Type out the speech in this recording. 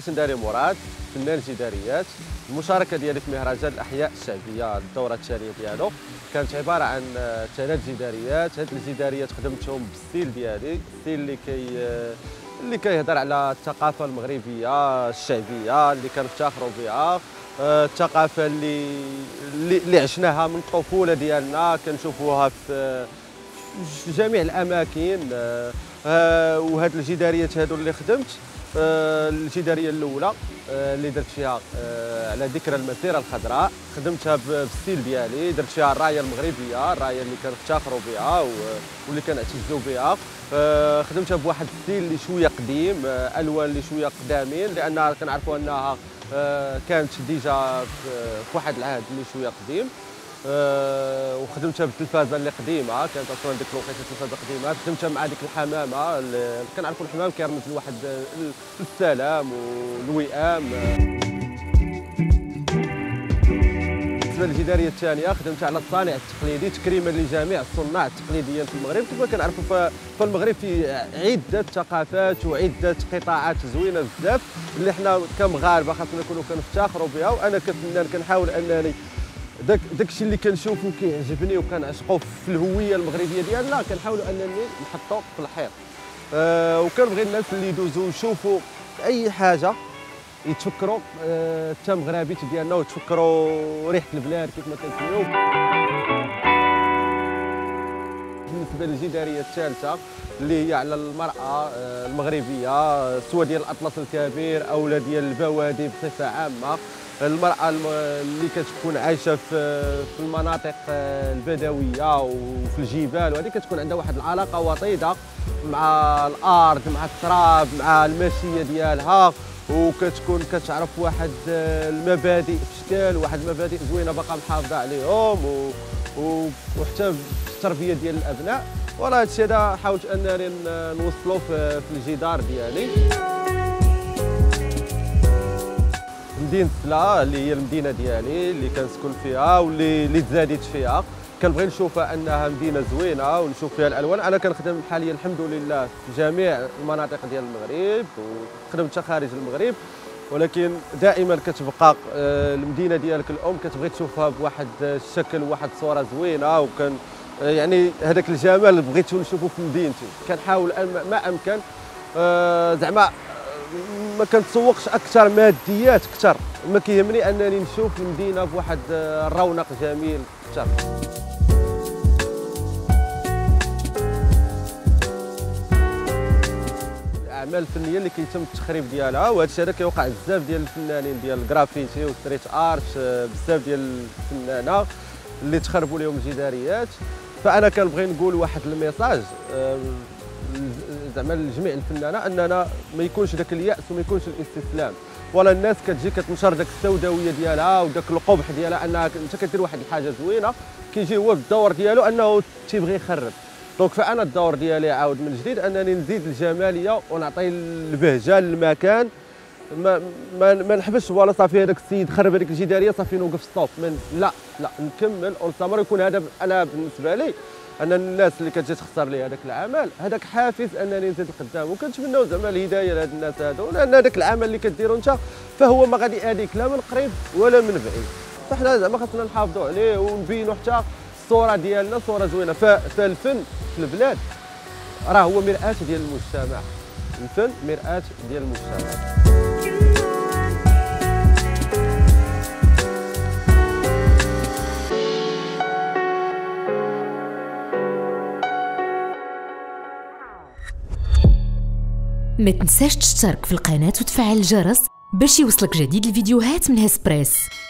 أنا سنداري مراد، فنان جداريات. المشاركة ديالي في مهرجان الأحياء الشعبية، الدورة الثانية ديالو كانت عبارة عن 3 جداريات. هاد الجداريات خدمتهم بالستيل ديالي، الستيل اللي كيهضر على الثقافة المغربية الشعبية اللي كنفتخروا بها، الثقافة اللي عشناها من الطفولة ديالنا، كنشوفوها في جميع الأماكن. وهاد الجداريات هادو اللي خدمت، الجدارية الأولى اللي درت فيها على ذكرى المسيرة الخضراء، خدمتها بالستيل ديالي، درت فيها الراية المغربية، الراية اللي كنفتخروا بها واللي كنعتزوا بها. خدمتها بواحد الستيل اللي شوية قديم، ألوان اللي شوية قدامين، لأنها كنعرفوا أنها كانت ديجا في واحد العهد اللي شوية قديم. وخدمتها بالتلفازه اللي قديمه، كانت اصلا ديك الوقيته التلفازه قديمه. خدمتها مع ديك الحمامه اللي كنعرفوا الحمام كيرمز لواحد السلام والوئام. بالنسبه للجداريه الثانيه خدمتها على الصانع التقليدي، تكريما لجميع الصناع التقليديين في المغرب. كما كنعرفوا في المغرب في عده ثقافات وعده قطاعات زوينه بزاف اللي حنا كمغاربه خاصنا نكونوا كنفتخروا بها. وانا كفنان كنحاول انني داكشي اللي كنشوفو كيعجبني وكنعشقو في الهويه المغربيه ديالنا كنحاولوا انني نحطو في الحيط. وكنبغي الناس اللي يدوزو يشوفوا اي حاجه يتفكروا حتى المغربيت ديالنا ويتفكروا ريحه البلاد كيف ما كنسميو. بالنسبه للجداريه الثالثه اللي هي على المراه المغربيه، سواء ديال الاطلس الكبير او لا ديال البوادي بصفه عامه، المرأة اللي كتكون عايشة في المناطق البدوية وفي الجبال، وهذه كتكون عندها واحد العلاقة وطيدة مع الأرض، مع التراب، مع الماشية ديالها، وكتكون كتعرف واحد المبادئ بشكل، واحد المبادئ زوينة باقا محافظة عليهم، وحتى التربية ديال الأبناء. وراه هادشي هذا حاولت أنني نوصلو في الجدار ديالي. مدينة سلا اللي هي المدينة ديالي اللي كنسكن فيها واللي تزاديت فيها، كنبغي نشوفها أنها مدينة زوينة ونشوف فيها الألوان. أنا كنخدم حاليا الحمد لله في جميع المناطق ديال المغرب وخدمت خارج المغرب، ولكن دائما كتبقى المدينة ديالك الأم كتبغي تشوفها بواحد الشكل وواحد الصورة زوينة. وكان يعني هذاك الجمال اللي بغيت نشوفه في مدينتي كنحاول ما أمكن زعما ما كنتسوقش اكثر ماديات اكثر، ما كيهمني انني نشوف المدينه بواحد الرونق جميل اكثر. الاعمال الفنيه اللي كيتم التخريب ديالها، وهذا الشيء هذا كيوقع بزاف ديال الفنانين ديال الجرافيتي والستريت ارت، بزاف ديال الفنانه اللي تخربوا لهم الجداريات. فانا كنبغي نقول واحد الميساج زعما لجميع الفنانه، اننا ما يكونش داك الياس وما يكونش الاستسلام. ولا الناس كتجي كتنشر داك السوداويه ديالها وداك القبح ديالها انها انت كدير واحد الحاجه زوينه، كيجي هو بالدور ديالو انه تيبغي يخرب. دونك فانا الدور ديالي عاود من جديد انني نزيد الجماليه ونعطي البهجه للمكان، ما نحبسش ولا صافي هذاك السيد خرب هذيك الجداريه صافي نوقف الصوت. لا نكمل ونستمر. يكون هذا انا بالنسبه لي ان الناس اللي كتجي تخسر لي هذاك العمل، هذاك حافز انني نزيد القدام. وكنتمناو زعما الهدايه لهاد الناس هادو، لان هذاك العمل اللي كديرو انت فهو ما غادي يأذيك لا من قريب ولا من بعيد، فحنا زعما خاصنا نحافظوا عليه ونبينوا حتى الصوره ديالنا صوره زوينه. فالفن في البلاد راه هو مرآة ديال المجتمع، الفن مرآة ديال المجتمع. ما تنساش تشترك في القناة وتفعل الجرس باش يوصلك جديد الفيديوهات من هسبريس.